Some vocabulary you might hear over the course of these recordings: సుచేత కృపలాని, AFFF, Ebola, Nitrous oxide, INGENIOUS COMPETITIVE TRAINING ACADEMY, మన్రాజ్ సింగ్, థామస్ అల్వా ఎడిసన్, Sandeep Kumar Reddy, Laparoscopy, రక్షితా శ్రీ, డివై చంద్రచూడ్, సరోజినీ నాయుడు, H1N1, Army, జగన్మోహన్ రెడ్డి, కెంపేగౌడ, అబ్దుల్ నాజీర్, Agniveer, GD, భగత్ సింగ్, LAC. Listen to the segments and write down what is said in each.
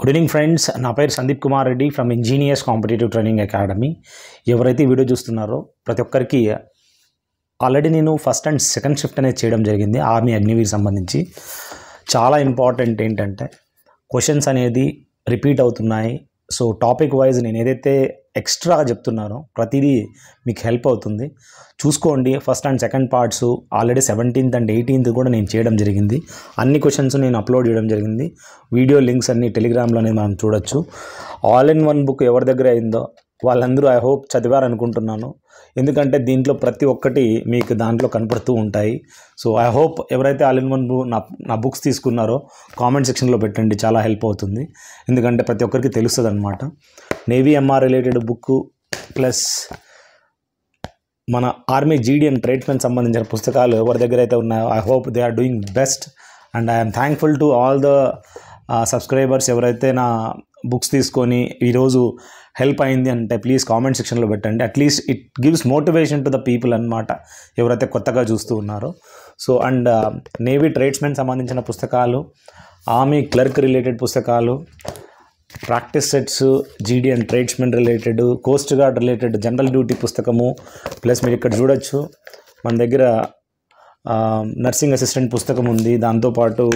Good evening friends, I am Sandeep Kumar Reddy from Engineers Competitive Training Academy. Everything video Justunaro, Pratyokarki already Nino first and second shift and a Chedam Jagindi, Army Agniveer Sambandinchi. Chala important intent. Questions anedi repeat outunai. So topic wise in Edete extra Japtunaro, Pratidi make help outundi. Choose Kondi, first and second parts already 17th and 18th go and Chedam Jagindi. Any questions in upload Jedam Jagindi. Video links and telegram lanam Chudachu. All in one book ever the grey in the Walandru, I hope Chadivar and Kuntunano. In the content, Dintlo Prati Okati make Dantlo Kanpertu untai. So I hope everything all in one books this Kunaro, comment section lo petandi chala help outundi. In the content Prati Okaki Telusadan Mata. Navy MR related book plus Mana Army GDM treatment someone in their Pustakalu over the great. I hope they are doing best and I am thankful to all the subscribers everything books this Koni Irozu. Help ayindi ante please comment section lo bettandi, at least it gives motivation to the people anamata evaraithe kottaga chustu unnaro. So and navy tradesmen sambandhinchina pustakalu, army clerk related pustakalu, practice sets, gd and tradesmen related, coast guard related general duty pustakamu, plus meer ikkada chudochu man daggara nursing assistant pustakam undi, danto paatu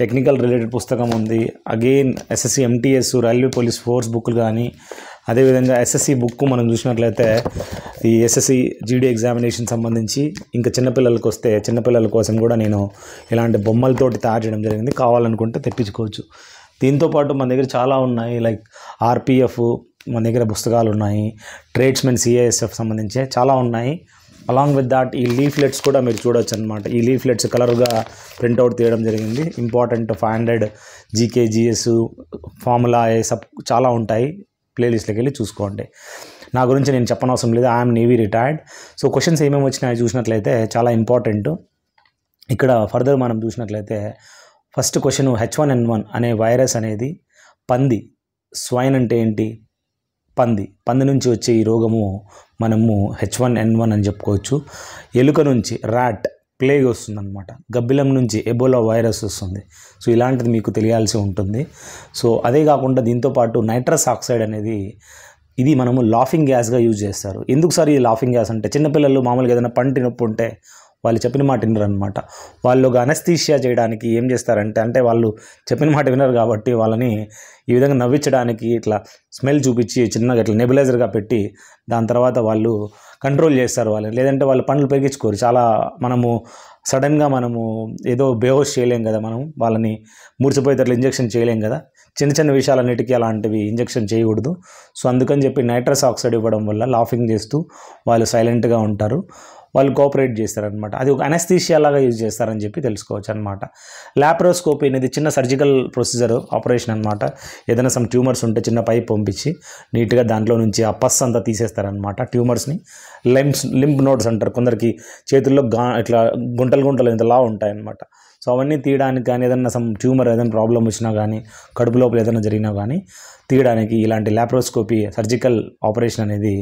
technical related pustakam undi, again SSC MTS railway police force book gaani అదే విధంగా SSC book మనం చూసినట్లయితే ఈ SSC GD examination సంబంధించి ఇంకా చిన్న పిల్లలకు వస్తే చిన్న పిల్లల కోసం కూడా నేను ఇలాంటి బొమ్మల తోటి తయారు చేయడం జరిగింది, కావాలనుకుంటే తెప్పించుకోవచ్చు. దీంతో పాటు మన దగ్గర చాలా ఉన్నాయి, లైక్ RPF మన దగ్గర పుస్తకాలు ఉన్నాయి, ట్రేడ్స్మెన్ CISF సంబంధించి చాలా ఉన్నాయి. అలాంగ్ విత్ దాట్ ఈ లీఫ్లెట్స్ కూడా మీరు చూడొచ్చు అన్నమాట. ఈ లీఫ్లెట్స్ కలర్గా ప్రింట్అవుట్ తీయడం జరిగింది. ఇంపార్టెంట్ 500 GK GS ఫార్ములా చాలా ఉంటాయి, ప్లేలిస్ట్లోకి వెళ్ళి చూసుకోండి. నా గురించి నేను చెప్పనవసరం లేదు, I'm navy retired. So questions ఏమేమి వచ్చినాయో చూసినట్లయితే చాలా ఇంపార్టెంట్. ఇక్కడ ఫర్దర్ మనం చూసినట్లయితే ఫస్ట్ క్వశ్చన్ H1N1 అనే వైరస్ అనేది పంది, స్వైన్ అంటే ఏంటి, పంది నుంచి వచ్చే ఈ రోగము మనము H1N1 అని చెప్పుకోవచ్చు. ఎలుక నుంచి ర్యాట్ ప్లేగ్ వస్తుందన్నమాట, గబ్బిలం నుంచి ఎబోలా వైరస్ వస్తుంది. సో ఇలాంటిది మీకు తెలియాల్సి ఉంటుంది. సో అదే కాకుండా దీంతోపాటు నైట్రస్ ఆక్సైడ్ అనేది ఇది మనము లాఫింగ్ గ్యాస్గా యూజ్ చేస్తారు. ఎందుకు సార్ ఈ లాఫింగ్ గ్యాస్ అంటే చిన్నపిల్లలు మామూలుగా ఏదైనా పంటి నొప్పి ఉంటే వాళ్ళు చెప్పిన మాట వినరు అనమాట. వాళ్ళు అనస్థీషియా చేయడానికి ఏం చేస్తారంటే, అంటే వాళ్ళు చెప్పిన మాట వినరు కాబట్టి వాళ్ళని ఈ విధంగా నవ్వించడానికి ఇట్లా స్మెల్ చూపించి చిన్నగా ఇట్లా నెబులైజర్గా పెట్టి దాని తర్వాత వాళ్ళు కంట్రోల్ చేస్తారు వాళ్ళని, లేదంటే వాళ్ళు పండ్లు పెరిగించుకోరు. చాలా మనము సడన్గా మనము ఏదో బేహోష్ చేయలేం కదా, మనం వాళ్ళని మూర్చిపోయేటట్లు ఇంజెక్షన్ చేయలేం కదా, చిన్న చిన్న విషయాలన్నిటికీ అలాంటివి ఇంజెక్షన్ చేయకూడదు. సో అందుకని చెప్పి నైట్రస్ ఆక్సైడ్ ఇవ్వడం వల్ల లాఫింగ్ చేస్తూ వాళ్ళు సైలెంట్గా ఉంటారు, వాళ్ళు కోఆపరేట్ చేస్తారనమాట. అది ఒక అనస్థీషియా లాగా యూజ్ చేస్తారని చెప్పి తెలుసుకోవచ్చు అనమాట. లాపరోస్కోపీ అనేది చిన్న సర్జికల్ ప్రొసీజర్ ఆపరేషన్ అనమాట. ఏదైనా సమ్ ట్యూమర్స్ ఉంటే చిన్న పైప్ పంపించి నీట్గా దాంట్లో నుంచి ఆ పస్ అంతా తీసేస్తారనమాట. ట్యూమర్స్ని లింప్ నోడ్స్ అంటారు. కొందరికి చేతుల్లో ఇట్లా గుంటలు ఇంతలా ఉంటాయన్నమాట. సో అవన్నీ తీయడానికి కానీ ఏదైనా సమ్ ట్యూమర్ ఏదైనా ప్రాబ్లం వచ్చినా కానీ కడుపు లోపల ఏదైనా జరిగినా కానీ తీయడానికి ఇలాంటి లాపరోస్కోపీ సర్జికల్ ఆపరేషన్ అనేది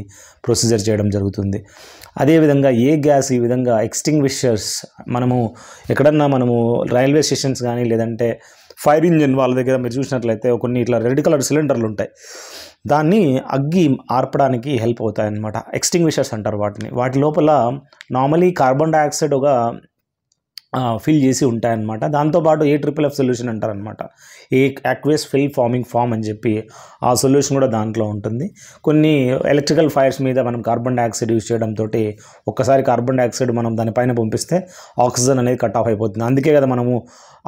ప్రొసీజర్ చేయడం జరుగుతుంది. అదేవిధంగా ఏ గ్యాస్ ఈ విధంగా ఎక్స్టింగ్విషర్స్ మనము ఎక్కడన్నా మనము రైల్వే స్టేషన్స్ కానీ లేదంటే ఫైర్ ఇంజిన్ వాళ్ళ దగ్గర మీరు చూసినట్లయితే కొన్ని ఇట్లా రెడ్ కలర్ సిలిండర్లు ఉంటాయి, దాన్ని అగ్గి ఆర్పడానికి హెల్ప్ అవుతాయన్నమాట. ఎక్స్టింగ్విషర్స్ అంటారు వాటిని. వాటి లోపల నార్మలీ కార్బన్ డైఆక్సైడ్ ఒక ఫిల్ చేసి ఉంటాయన్నమాట. దాంతోపాటు AFFF సొల్యూషన్ అంటారనమాట, యాక్వేస్ ఫిల్ ఫార్మింగ్ ఫామ్ అని చెప్పి ఆ సొల్యూషన్ కూడా దాంట్లో ఉంటుంది. కొన్ని ఎలక్ట్రికల్ ఫైర్స్ మీద మనం కార్బన్ డైఆక్సైడ్ యూజ్ చేయడంతో ఒక్కసారి కార్బన్ డైఆక్సైడ్ మనం దానిపైన పంపిస్తే ఆక్సిజన్ అనేది కట్ ఆఫ్ అయిపోతుంది. అందుకే కదా మనము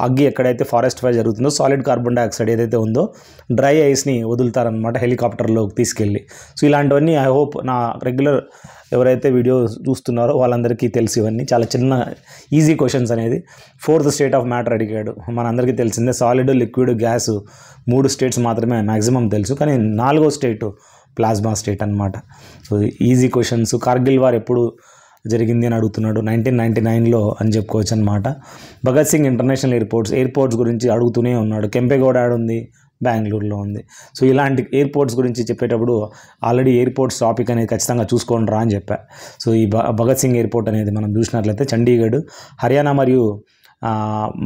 అగ్గి ఎక్కడైతే ఫారెస్ట్ ఫైర్ జరుగుతుందో సాలిడ్ కార్బన్ డైఆక్సైడ్ ఏదైతే ఉందో డ్రై ఐస్ని వదులుతారనమాట హెలికాప్టర్లోకి తీసుకెళ్ళి. సో ఇలాంటివన్నీ ఐ హోప్ నా రెగ్యులర్ ఎవరైతే వీడియో చూస్తున్నారో వాళ్ళందరికీ తెలిసి ఇవన్నీ చాలా చిన్న ఈజీ క్వశ్చన్స్ అనేది. 4th స్టేట్ ఆఫ్ మ్యాటర్ అడిగాడు, మనందరికీ తెలిసిందే సాలిడ్ లిక్విడ్ గ్యాస్ 3 స్టేట్స్ మాత్రమే మ్యాక్సిమం తెలుసు, కానీ 4వ స్టేటు ప్లాస్మా స్టేట్ అనమాట. So easy questions. Kargil war ఎప్పుడు జరిగింది అని అడుగుతున్నాడు, 1999లో అని చెప్పుకోవచ్చు అనమాట. భగత్ సింగ్ ఇంటర్నేషనల్ ఎయిర్పోర్ట్స్ గురించి అడుగుతూనే ఉన్నాడు. కెంపేగౌడ ఉంది, బెంగళూరులో ఉంది. సో ఇలాంటి ఎయిర్పోర్ట్స్ గురించి చెప్పేటప్పుడు ఆల్రెడీ ఎయిర్పోర్ట్స్ టాపిక్ అనేది ఖచ్చితంగా చూసుకోండి రా అని చెప్పా. సో ఈ భగత్ సింగ్ ఎయిర్పోర్ట్ అనేది మనం చూసినట్లయితే చండీగఢ్, హర్యానా మరియు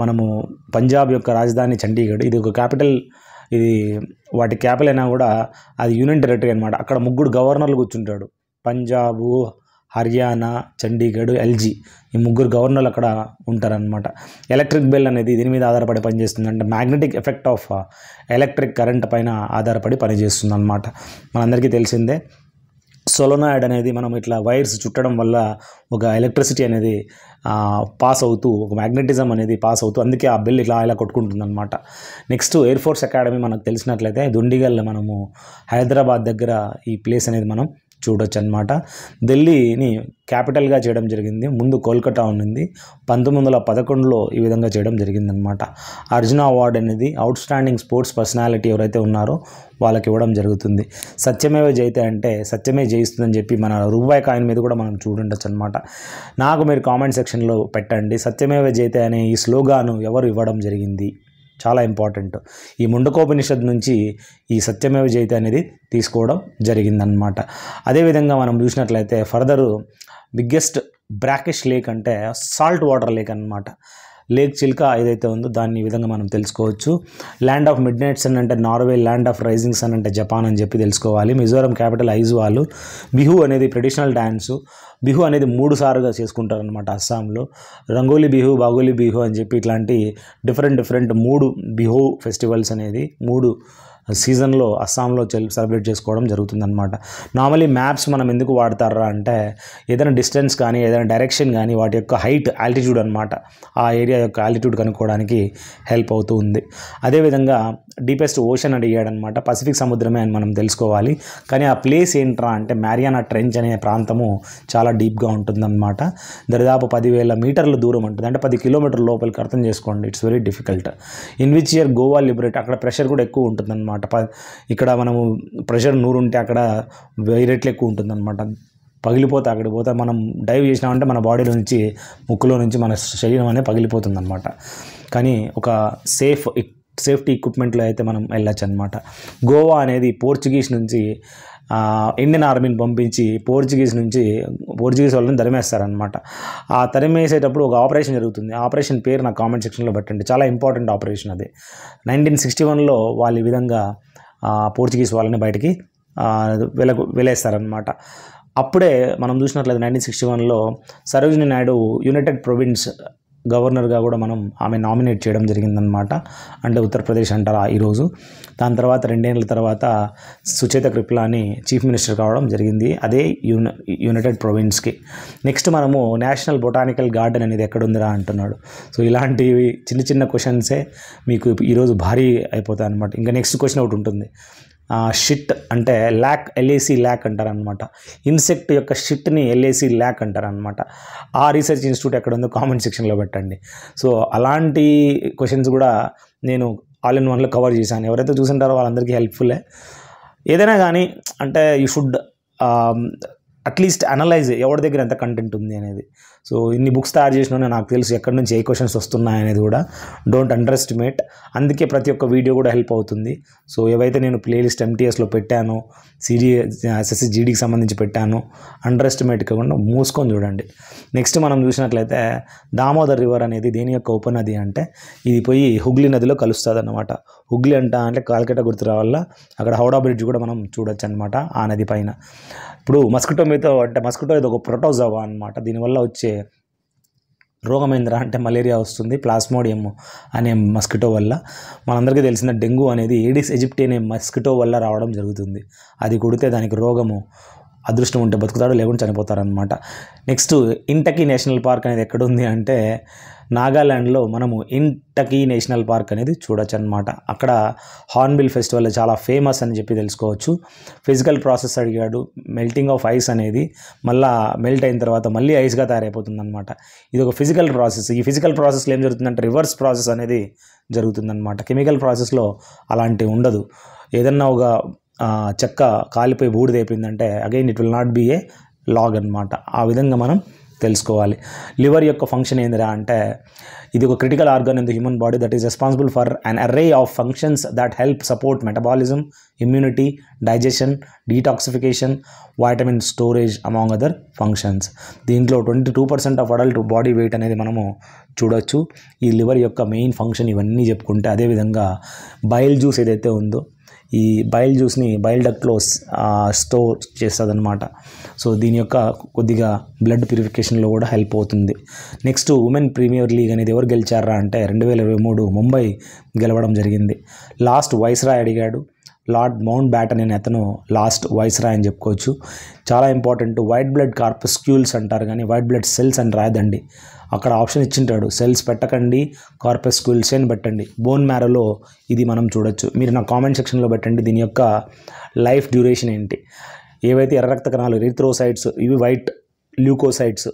మనము పంజాబ్ యొక్క రాజధాని చండీగఢ్, ఇది ఒక క్యాపిటల్ ఇది వాటి క్యాపిటల్ అయినా కూడా అది యూనియన్ టెరిటరీ అన్నమాట. అక్కడ ముగ్గురు గవర్నర్లు కూర్చుంటాడు, పంజాబు, హర్యానా, చండీగఢ్, ఎల్జీ, ఈ ముగ్గురు గవర్నర్లు అక్కడ ఉంటారనమాట. ఎలక్ట్రిక్ బెల్ అనేది దీని మీద ఆధారపడి పనిచేస్తుంది, అంటే magnetic effect of electric current పైన ఆధారపడి పనిచేస్తుంది అనమాట. మనందరికీ తెలిసిందే సోలోనాయిడ్ అనేది మనం ఇట్లా వైర్స్ చుట్టడం వల్ల ఒక ఎలక్ట్రిసిటీ అనేది పాస్ అవుతూ ఒక మ్యాగ్నెటిజం అనేది పాస్ అవుతూ అందుకే ఆ బెల్ ఇట్లా ఇలా కొట్టుకుంటుందన్నమాట. నెక్స్ట్ ఎయిర్ ఫోర్స్ అకాడమీ మనకు తెలిసినట్లయితే దొండిగల్ మనము హైదరాబాద్ దగ్గర ఈ ప్లేస్ అనేది మనం చూడొచ్చు అనమాట. ఢిల్లీని క్యాపిటల్గా చేయడం జరిగింది, ముందు కోల్కతా ఉండింది. 1911లో ఈ విధంగా చేయడం జరిగిందనమాట. అర్జున అవార్డు అనేది అవుట్ స్టాండింగ్ స్పోర్ట్స్ పర్సనాలిటీ ఎవరైతే ఉన్నారో వాళ్ళకి ఇవ్వడం జరుగుతుంది. సత్యమేవ జయతే అంటే సత్యమే జయిస్తుందని చెప్పి మన రూపాయి కాయిన్ మీద కూడా మనం చూడుండొచ్చు అనమాట. నాకు మీరు కామెంట్ సెక్షన్లో పెట్టండి, సత్యమేవ జయతే అనే ఈ స్లోగాను ఎవరు ఇవ్వడం జరిగింది, చాలా ఇంపార్టెంట్. ఈ ముండకోపనిషత్ నుంచి ఈ సత్యమేవ జయతే అనేది తీసుకోవడం జరిగిందనమాట. అదేవిధంగా మనం చూసినట్లయితే ఫర్దరు బిగ్గెస్ట్ బ్రాకిష్ లేక్ అంటే సాల్ట్ వాటర్ లేక్ అనమాట. లేక్ చిల్క ఏదైతే ఉందో దాన్ని ఈ విధంగా మనం తెలుసుకోవచ్చు. Land of midnight sun అంటే Norway, land of rising sun అంటే జపాన్ అని చెప్పి తెలుసుకోవాలి. మిజోరం క్యాపిటల్ ఐజ్వాల్. బిహు అనేది ట్రెడిషనల్ డ్యాన్సు, బిహు అనేది 3 సార్లుగా చేసుకుంటారనమాట అస్సాంలో. రంగోలీ బిహు, బాగోలీ బిహు అని చెప్పి ఇట్లాంటి డిఫరెంట్ 3 బిహు ఫెస్టివల్స్ అనేది 3 సీజన్లో అస్సాంలో సెలబ్రేట్ చేసుకోవడం జరుగుతుందన్నమాట. నార్మలీ మ్యాప్స్ మనం ఎందుకు వాడతారా అంటే ఏదైనా డిస్టెన్స్ కానీ ఏదైనా డైరెక్షన్ కానీ వాటి యొక్క హైట్, ఆల్టిట్యూడ్ అనమాట, ఆ ఏరియా యొక్క ఆల్టిట్యూడ్ కనుక్కోవడానికి హెల్ప్ అవుతూ ఉంది. అదేవిధంగా డీపెస్ట్ ఓషన్ అడిగాడనమాట, పసిఫిక్ సముద్రమే అని మనం తెలుసుకోవాలి. కానీ ఆ ప్లేస్ ఏంట్రా అంటే మ్యారియానా ట్రెంచ్ అనే ప్రాంతము చాలా డీప్గా ఉంటుందన్నమాట. దరిదాపు 10,000 మీటర్ల దూరం ఉంటుంది, అంటే 10 కిలోమీటర్ల లోపలికి అర్థం చేసుకోండి. It's very difficult. In which year Goa liberate, అక్కడ ప్రెషర్ కూడా ఎక్కువ ఉంటుందన్నమాట. ఇక్కడ మనము ప్రెషర్ 100 ఉంటే అక్కడ 1000 రెట్లు ఎక్కువ ఉంటుందన్నమాట. పగిలిపోతే అక్కడికి పోతే మనం డైవ్ చేసినామంటే మన బాడీలో నుంచి, ముక్కులో నుంచి మన శరీరం అనేది పగిలిపోతుందన్నమాట. కానీ ఒక సేఫ్టీ ఎక్విప్మెంట్లో అయితే మనం వెళ్ళచ్చు అనమాట. గోవా అనేది పోర్చుగీస్ నుంచి, ఇండియన్ ఆర్మీని పంపించి పోర్చుగీస్ వాళ్ళని తరిమేస్తారనమాట. ఆ తరిమేసేటప్పుడు ఒక ఆపరేషన్ జరుగుతుంది. ఆపరేషన్ పేరు నాకు కామెంట్ సెక్షన్లో పెట్టండి, చాలా ఇంపార్టెంట్ ఆపరేషన్ అది. 1961లో వాళ్ళు ఈ విధంగా పోర్చుగీస్ వాళ్ళని బయటికి వెళ్ళేస్తారనమాట. అప్పుడే మనం చూసినట్లయితే 1961లో సరోజినీ నాయుడు యునైటెడ్ ప్రొవిన్స్ గవర్నర్గా కూడా మనం ఆమె నామినేట్ చేయడం జరిగిందనమాట, అంటే ఉత్తరప్రదేశ్ అంటారా ఈరోజు. దాని తర్వాత 2 ఏళ్ళ తర్వాత సుచేత కృపలాని చీఫ్ మినిస్టర్ కావడం జరిగింది అదే యునైటెడ్ ప్రొవిన్స్కి. నెక్స్ట్ మనము నేషనల్ బొటానికల్ గార్డెన్ అనేది ఎక్కడుందిరా అంటున్నాడు. సో ఇలాంటివి చిన్న క్వశ్చన్సే మీకు ఈరోజు భారీ అయిపోతాయి అనమాట. ఇంకా నెక్స్ట్ క్వశ్చన్ ఒకటి ఉంటుంది, షిట్ అంటే ల్యాక్, LAC అంటారు అనమాట. ఇన్సెక్ట్ యొక్క షిట్ని LAC అంటారు అనమాట. ఆ రీసెర్చ్ ఇన్స్టిట్యూట్ ఎక్కడ ఉందో కామెంట్ సెక్షన్లో పెట్టండి. సో అలాంటి క్వశ్చన్స్ కూడా నేను All in One కవర్ చేశాను. ఎవరైతే చూసింటారో వాళ్ళందరికీ హెల్ప్ఫుల్లే. ఏదైనా కానీ అంటే యూ షుడ్ అట్లీస్ట్ అనలైజ్ ఎవరి దగ్గర ఎంత కంటెంట్ ఉంది అనేది. సో ఇన్ని బుక్స్ తయారు చేసినా నాకు తెలుసు ఎక్కడి నుంచి ఏ క్వశ్చన్స్ వస్తున్నాయి అనేది కూడా. డోంట్ అండర్ ఎస్టిమేట్, అందుకే ప్రతి ఒక్క వీడియో కూడా హెల్ప్ అవుతుంది. సో ఏవైతే నేను ప్లేలిస్ట్ MTSలో పెట్టాను, SSC GDకి సంబంధించి పెట్టాను, అండర్ ఎస్టిమేట్ కాకుండా మూసుకొని చూడండి. నెక్స్ట్ మనం చూసినట్లయితే దామోదర్ రివర్ అనేది దేని యొక్క ఉపనది అంటే ఇది పోయి హుగ్లీ నదిలో కలుస్తుంది అనమాట. హుగ్లీ అంటే కాల్కటా గుర్తు రావాల, అక్కడ హౌడా బ్రిడ్జ్ కూడా మనం చూడొచ్చు అనమాట ఆ నది పైన. ఇప్పుడు మస్కిటో మీతో అంటే మస్కిటో ఇది ఒక ప్రోటోజోవా అనమాట. దీనివల్ల వచ్చే రోగం ఏంద్రా అంటే మలేరియా వస్తుంది, ప్లాస్మోడియం అనే మస్కిటో వల్ల. మనందరికీ తెలిసిన డెంగ్యూ అనేది ఏడిస్ ఎజిప్టి అనే మస్కిటో వల్ల రావడం జరుగుతుంది. అది కొడితే దానికి రోగము, అదృష్టం ఉంటే బతుకుతాడు, లేకుండా చనిపోతారనమాట. నెక్స్ట్ ఇంటకీ నేషనల్ పార్క్ అనేది ఎక్కడుంది అంటే నాగాల్యాండ్లో మనము ఇంటకీ నేషనల్ పార్క్ అనేది చూడొచ్చు అనమాట. అక్కడ హార్న్బిల్ ఫెస్టివల్ చాలా ఫేమస్ అని చెప్పి తెలుసుకోవచ్చు. ఫిజికల్ ప్రాసెస్ అడిగాడు, మెల్టింగ్ ఆఫ్ ఐస్ అనేది మళ్ళీ మెల్ట్ అయిన తర్వాత మళ్ళీ ఐస్గా తయారైపోతుంది అనమాట. ఇది ఒక ఫిజికల్ ప్రాసెస్. ఈ ఫిజికల్ ప్రాసెస్లో ఏం జరుగుతుందంటే రివర్స్ ప్రాసెస్ అనేది జరుగుతుందన్నమాట. కెమికల్ ప్రాసెస్లో అలాంటివి ఉండదు. ఏదన్నా ఒక చెక్క కాలిపోయి బూడిదైపోయిందంటే again it will not be a log అనమాట. ఆ విధంగా మనం తెలుసుకోవాలి. లివర్ యొక్క ఫంక్షన్ ఏందిరా అంటే ఇది ఒక critical organ in the human body that is responsible for an array of functions that help support metabolism, immunity, digestion, detoxification, vitamin storage among other functions. దీంట్లో 22% ఆఫ్ అడల్ట్ బాడీ వెయిట్ అనేది మనము చూడొచ్చు. ఈ liver యొక్క main function ఇవన్నీ చెప్పుకుంటే, అదేవిధంగా bile juice ఏదైతే ఉందో ఈ బైల్ జ్యూస్ని బైల్ డక్ట్లో స్టోర్ చేస్తుంది అనమాట. సో దీని యొక్క కొద్దిగా బ్లడ్ ప్యూరిఫికేషన్లో కూడా హెల్ప్ అవుతుంది. నెక్స్ట్ ఉమెన్ ప్రీమియర్ లీగ్ అనేది ఎవరు గెలిచారా అంటే 2023 ముంబై గెలవడం జరిగింది. లాస్ట్ వైస్రాయ్ అడిగాడు, లార్డ్ మౌంట్ బ్యాటన్ అని అతను లాస్ట్ వైస్రాయ్ అని చెప్పుకోవచ్చు. చాలా ఇంపార్టెంట్, వైట్ బ్లడ్ కార్పస్క్యూల్స్ అంటారు కానీ వైట్ బ్లడ్ సెల్స్ అని రాయదండి. అక్కడ ఆప్షన్ ఇచ్చింటాడు, సెల్స్ పెట్టకండి కార్పస్క్యూల్స్ అని పెట్టండి. బోన్ మ్యారోలో ఇది మనం చూడొచ్చు. మీరు నా కామెంట్ సెక్షన్లో పెట్టండి దీని యొక్క లైఫ్ డ్యూరేషన్ ఏంటి. ఏవైతే ఎర్ర రక్త కణాలు ఎరిథ్రోసైట్స్, ఇవి వైట్ ల్యూకోసైట్స్,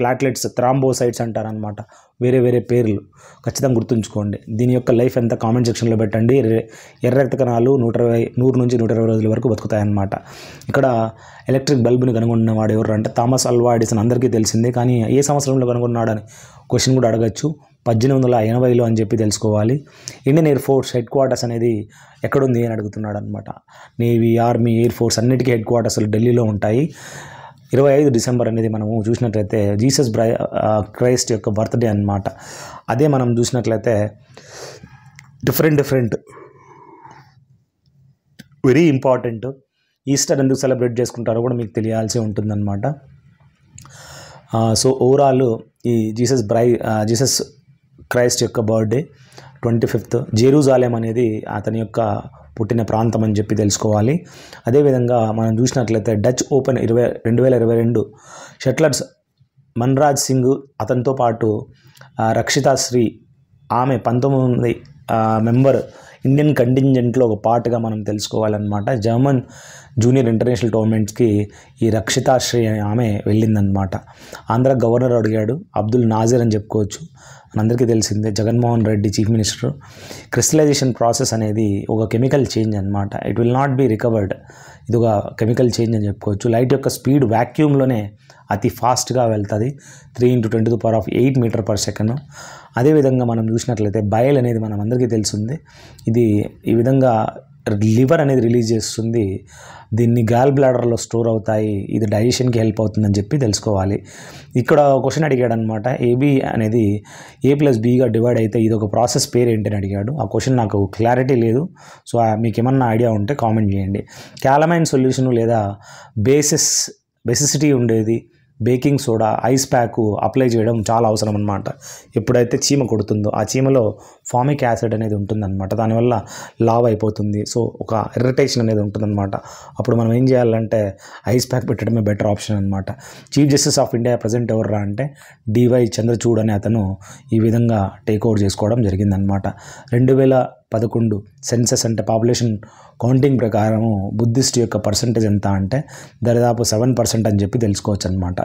ప్లాట్లెట్స్ థ్రాంబోసైట్స్ అంటారనమాట, వేరే వేరే పేర్లు. ఖచ్చితంగా గుర్తుంచుకోండి. దీని యొక్క లైఫ్ ఎంత కామెంట్ సెక్షన్లో పెట్టండి. ఎర్ర రక్త కణాలు 100 నుంచి 120 రోజుల వరకు బతుకుతాయన్నమాట. ఇక్కడ ఎలక్ట్రిక్ బల్బుని కనుగొన్న వాడు ఎవరు అంటే థామస్ అల్వా ఎడిసన్. అందరికీ తెలిసిందే, కానీ ఏ సంవత్సరంలో కనుగొన్నాడని క్వశ్చన్ కూడా అడగచ్చు. 1880లో అని చెప్పి తెలుసుకోవాలి. Indian air force headquarters అనేది ఎక్కడుంది అని అడుగుతున్నాడు అనమాట. నేవీ, ఆర్మీ, ఎయిర్ ఫోర్స్ అన్నిటికీ హెడ్ క్వార్టర్స్ ఢిల్లీలో ఉంటాయి. 25 డిసెంబర్ అనేది మనము చూసినట్లయితే జీసస్ క్రైస్ట్ యొక్క బర్త్డే అన్నమాట. అదే మనం చూసినట్లయితే డిఫరెంట్ వెరీ ఇంపార్టెంట్. ఈస్టర్ ఎందుకు సెలబ్రేట్ చేసుకుంటారో కూడా మీకు తెలియాల్సి ఉంటుందన్నమాట. సో ఓవరాల్ ఈ జీసస్ క్రైస్ట్ యొక్క బర్త్డే 25th. జెరూజాలెం అనేది అతని యొక్క పుట్టిన ప్రాంతం అని చెప్పి తెలుసుకోవాలి. అదేవిధంగా మనం చూసినట్లయితే Dutch Open 2022 shuttlers మన్రాజ్ సింగ్, అతనితో పాటు రక్షితా శ్రీ, ఆమె 19 మెంబర్ ఇండియన్ కంటింజెంట్లో ఒక పార్ట్గా మనం తెలుసుకోవాలన్నమాట. జర్మన్ జూనియర్ ఇంటర్నేషనల్ టోర్నమెంట్స్కి ఈ రక్షితా శ్రీ అనే ఆమె వెళ్ళిందనమాట. ఆంధ్ర గవర్నర్ అడిగాడు, అబ్దుల్ నాజీర్ అని చెప్పుకోవచ్చు. అందరికీ తెలిసిందే, జగన్మోహన్ రెడ్డి chief minister. Crystallisation process అనేది ఒక కెమికల్ చేంజ్ అనమాట. It will not be recovered. ఇది ఒక కెమికల్ చేంజ్ అని చెప్పుకోవచ్చు. లైట్ యొక్క స్పీడ్ వ్యాక్యూమ్లోనే అతి ఫాస్ట్గా వెళ్తుంది, 3 × 10⁸ మీటర్ పర్ సెకండ్. అదేవిధంగా మనం చూసినట్లయితే బయల్ అనేది మనం అందరికీ తెలిసిందే. ఇది ఈ విధంగా లివర్ అనేది రిలీజ్ చేస్తుంది. దీన్ని గాల్ బ్లాడర్లో స్టోర్ అవుతాయి. ఇది డైజెషన్కి హెల్ప్ అవుతుందని చెప్పి తెలుసుకోవాలి. ఇక్కడ క్వశ్చన్ అడిగాడు అనమాట, ఏబి అనేది A+Bగా డివైడ్ అయితే ఇది ఒక ప్రాసెస్ పేరు ఏంటి అని అడిగాడు. ఆ క్వశ్చన్ నాకు క్లారిటీ లేదు, సో మీకు ఏమన్నా ఐడియా ఉంటే కామెంట్ చేయండి. క్యాలమైన్ సొల్యూషన్ లేదా బేసిసిటీ ఉండేది baking soda ice pack apply చేయడం చాలా అవసరం అన్నమాట. ఎప్పుడైతే చీమ కొడుతుందో ఆ చీమలో ఫామిక్ యాసిడ్ అనేది ఉంటుందన్నమాట, దానివల్ల లావ్ అయిపోతుంది. సో ఒక ఇరిటేషన్ అనేది ఉంటుందన్నమాట. అప్పుడు మనం ఏం చేయాలంటే ఐస్ ప్యాక్ పెట్టడమే బెటర్ ఆప్షన్ అనమాట. Chief justice of India present ఎవర్రా అంటే డివై చంద్రచూడ్ అనే అతను ఈ విధంగా టేక్ ఓవర్ చేసుకోవడం జరిగిందనమాట. 2011 సెన్సెస్ అంటే పాపులేషన్ కౌంటింగ్ ప్రకారము బుద్ధిస్ట్ యొక్క పర్సంటేజ్ ఎంత అంటే దాదాపు 7% అని చెప్పి తెలుసుకోవచ్చు అనమాట.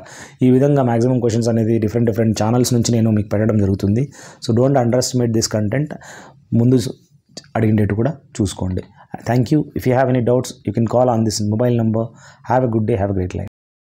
ఈ విధంగా మ్యాక్సిమం క్వశ్చన్స్ అనేది డిఫరెంట్ ఛానల్స్ నుంచి నేను మీకు పెట్టడం జరుగుతుంది. So don't underestimate this content. ముందు అడిగినట్టు కూడా చూసుకోండి. Thank you. If you have any doubts you can call on this mobile number. Have a good day, have a great life.